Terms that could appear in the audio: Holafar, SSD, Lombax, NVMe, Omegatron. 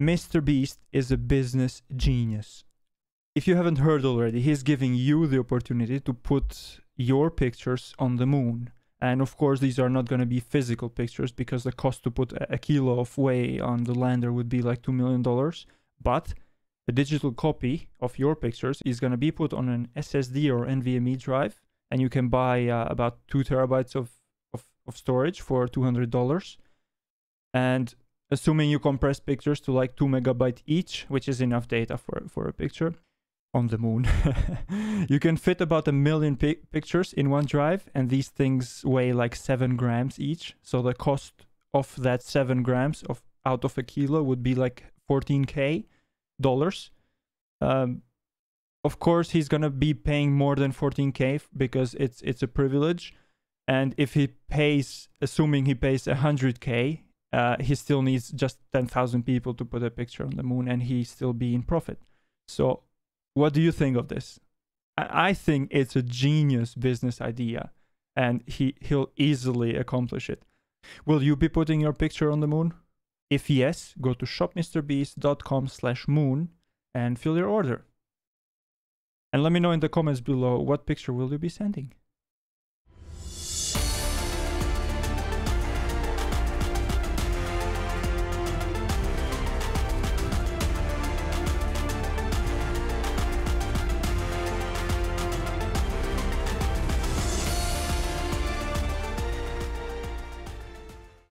MrBeast is a business genius. If you haven't heard already, he's giving you the opportunity to put your pictures on the moon. And of course, these are not going to be physical pictures because the cost to put a kilo of weight on the lander would be like $2 million. But a digital copy of your pictures is going to be put on an SSD or NVMe drive. And you can buy about 2 terabytes of storage for $200. And assuming you compress pictures to like 2 megabytes each, which is enough data for a picture on the moon, you can fit about 1 million pictures in one drive, and these things weigh like 7 grams each. So the cost of that 7 grams out of a kilo would be like $14K. Of course, he's gonna be paying more than 14K because it's a privilege, and if he pays, assuming he pays 100K, he still needs just 10,000 people to put a picture on the moon, and he still be in profit. So what do you think of this? I think it's a genius business idea, and he'll easily accomplish it. Will you be putting your picture on the moon? If yes, go to shopmrbeast.com/moon and fill your order. And let me know in the comments below, what picture will you be sending?